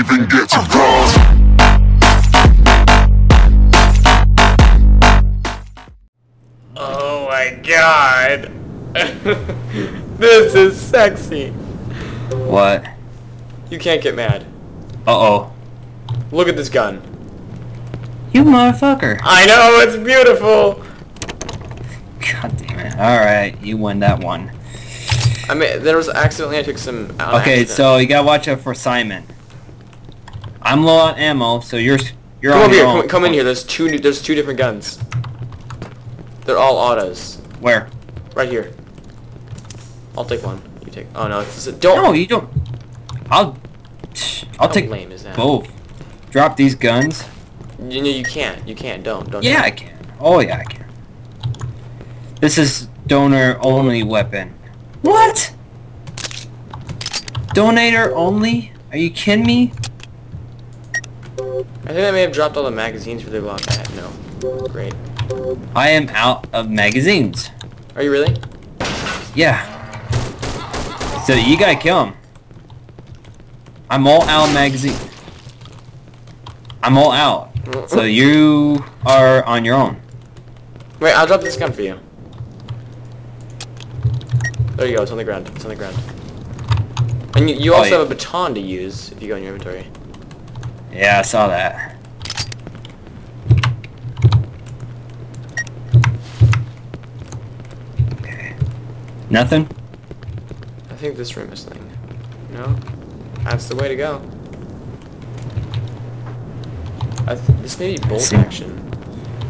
even get to cross. Oh my god. This is sexy. What? You can't get mad. Uh-oh. Look at this gun. You motherfucker. I know, it's beautiful. God damn it. Alright, you won that one. I mean, there was accidentally, I took some... Okay, so you gotta watch out for Simon. I'm low on ammo, so you're on your own. Come in here, there's two different guns. They're all autos. Where? Right here. I'll take one. You take... Oh no, it's... Don't... No, you don't... I'll take lame is that? Both. Drop these guns. You know, you can't, don't. Yeah, I can. Oh, yeah, I can. This is donor only weapon. What? Donator only? Are you kidding me? I think I may have dropped all the magazines for the Glock. I have no. Great. I am out of magazines. Are you really? Yeah. So you gotta kill him. I'm all out of magazines. I'm all out. So you are on your own. Wait, I'll drop this gun for you. There you go, it's on the ground. It's on the ground. And you also have a baton to use if you go in your inventory. Yeah, I saw that. Okay. Nothing? I think this room is thing. No? That's the way to go. This may be bolt action.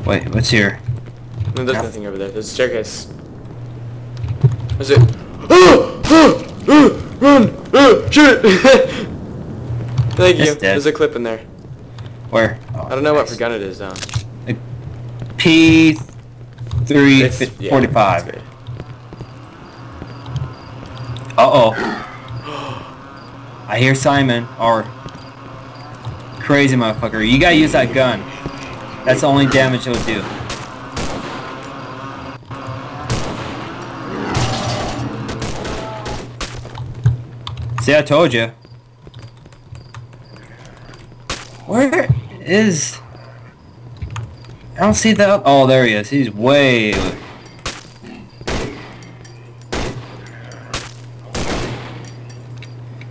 Wait, what's here? No, there's nothing over there. There's a staircase. There's a... Run! Shoot it! Thank you. Dead. There's a clip in there. Where? Oh, I don't know what for gun it is, though. P345. Yeah, uh-oh. I hear Simon, or... Crazy motherfucker. You gotta use that gun. That's the only damage it'll do. See, I told you. Where is... I don't see the... Oh, there he is. He's way... Is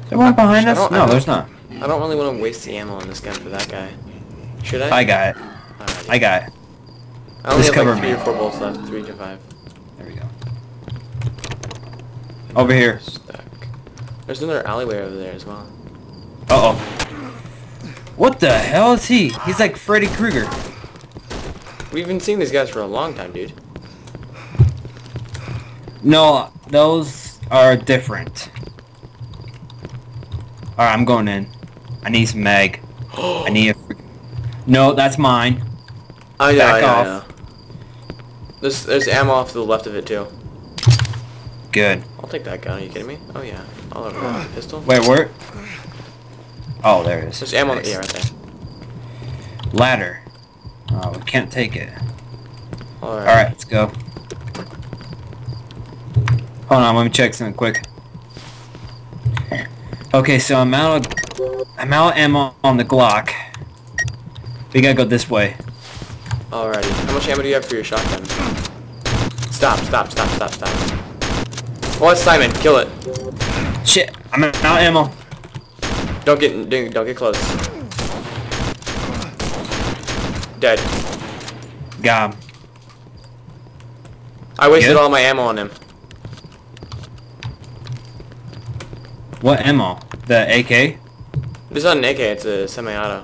there one behind us? No, there's not. I don't really want to waste the ammo on this gun for that guy. Should I? I got it. Alrighty. I got it. I only have like 3 or 4 bolts left. 3 to 5. There we go. Over here. Stuck. There's another alleyway over there as well. Uh-oh. What the hell is he? He's like Freddy Krueger. We've been seeing these guys for a long time, dude. No, those are different. Alright, I'm going in. I need some mag. I need a freaking... No, that's mine. I know, back off. I know. There's ammo off to the left of it, too. Good. I'll take that gun. Are you kidding me? Oh, yeah. All over that pistol. Wait, where? Oh, there it is. There's ammo. Yeah, right there. Ladder. Oh, we can't take it. Alright. Alright, let's go. Hold on, let me check something quick. Okay, so I'm out of ammo on the Glock. We gotta go this way. Alrighty. How much ammo do you have for your shotgun? Stop. Oh, it's Simon. Kill it. Shit. I'm out of ammo. Don't get close. Dead. Got him. I wasted all my ammo on him. What ammo? The AK? It's not an AK, it's a semi-auto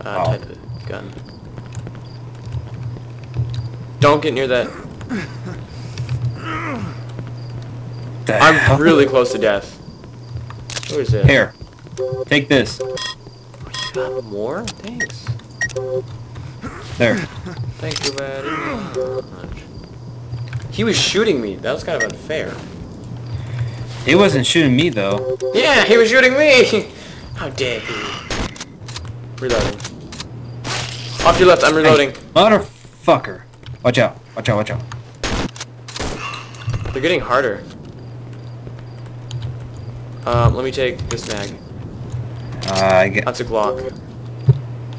type of gun. Don't get near that. I'm really close to death. Where is it? Here. Take this. You got more? Thanks. There. Thank you very much. He was shooting me. That was kind of unfair. He wasn't shooting me, though. Yeah, he was shooting me! How dare he. Reloading. Off your left, I'm reloading. Hey, motherfucker. Watch out, watch out, watch out. They're getting harder. Let me take this mag. I get... That's a Glock.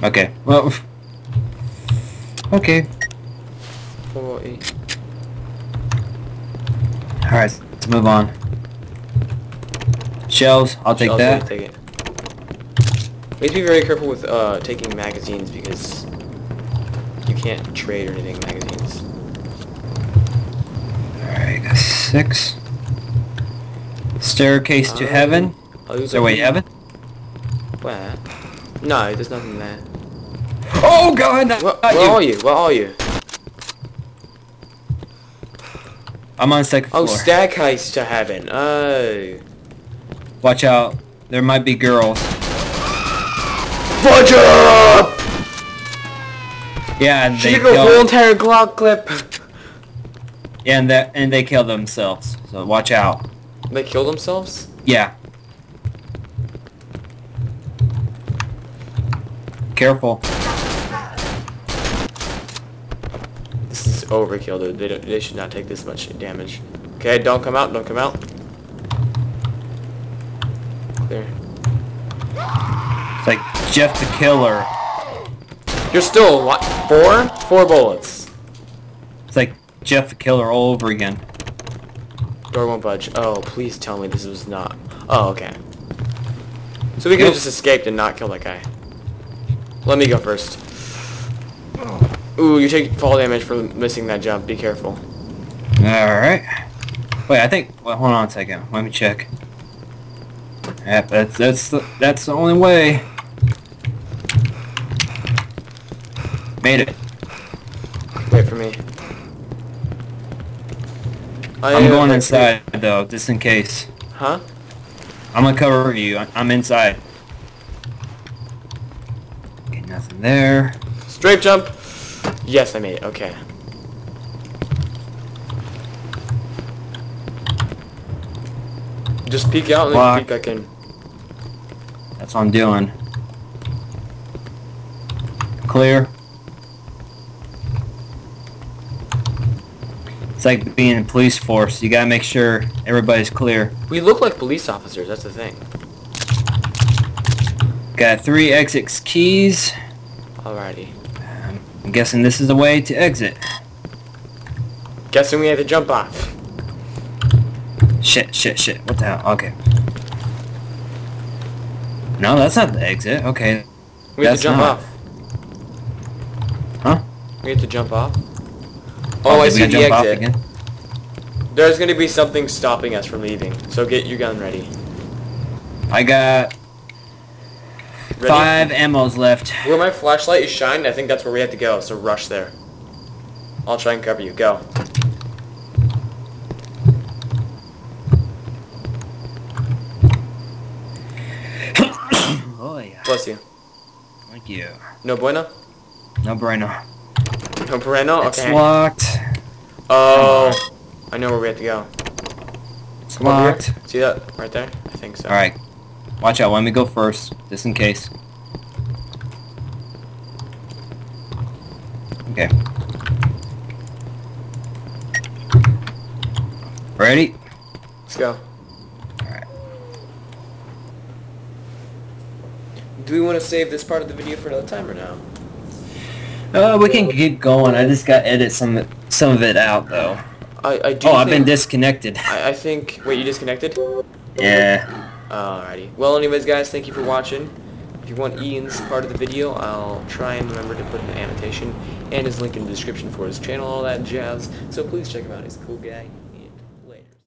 Okay. Well... Okay. 40. Alright, let's move on. Shells, I'll take that. Take it. We have to be very careful with taking magazines because you can't trade or anything magazines. Alright, that's 6. Staircase to heaven. So wait, heaven? Where? No, there's nothing there. Oh god! Where are you? I'm on second floor. Oh, staircase to heaven. Oh. Watch out. There might be girls. Fudge up! Yeah, she took a whole entire Glock clip. Yeah, and they kill themselves. So watch out. They kill themselves? Yeah. Careful. This is overkill, dude. They should not take this much damage. Okay, don't come out. Don't come out. Clear. It's like Jeff the Killer. You're still what? 4 bullets. It's like Jeff the Killer all over again. Door won't budge. Oh, please tell me this was not. Oh, okay. So we could have just escaped and not killed that guy. Let me go first. Ooh, you take fall damage for missing that jump. Be careful. Alright. Wait, I think... Well, hold on a second. Let me check. Yep, that's the only way. Made it. Wait for me. I'm going inside, though, just in case. Huh? I'm gonna cover you. I'm inside. Nothing there. Straight jump. Yes, I made it. Okay. Just peek out and then peek back in. That's what I'm doing. Clear. It's like being in a police force. You gotta make sure everybody's clear. We look like police officers. That's the thing. Got 3 exit keys. Alrighty. I'm guessing this is the way to exit. Guessing we have to jump off. Shit, shit, shit. What the hell? Okay. No, that's not the exit. Okay. We have to jump off. Huh? We have to jump off? Oh, I see the exit. Again? There's going to be something stopping us from leaving. So get your gun ready. I got... Ready? 5 ammos left. Where my flashlight is shined, I think that's where we have to go, so rush there. I'll try and cover you. Go. Oh, yeah. Bless you. Thank you. No bueno? No bueno. No bueno? Okay. It's locked. Oh. I know where we have to go. It's locked. See that? Right there? I think so. Alright. Watch out, let me go first, just in case. Okay. Ready? Let's go. Alright. Do we want to save this part of the video for another time or no? We can keep going. I just got to edit some of it out, though. I do I've been disconnected. I think... Wait, you disconnected? Yeah. Alrighty. Well, anyways, guys, thank you for watching. If you want Ian's part of the video, I'll try and remember to put an annotation and his link in the description for his channel, all that jazz. So please check him out. He's a cool guy.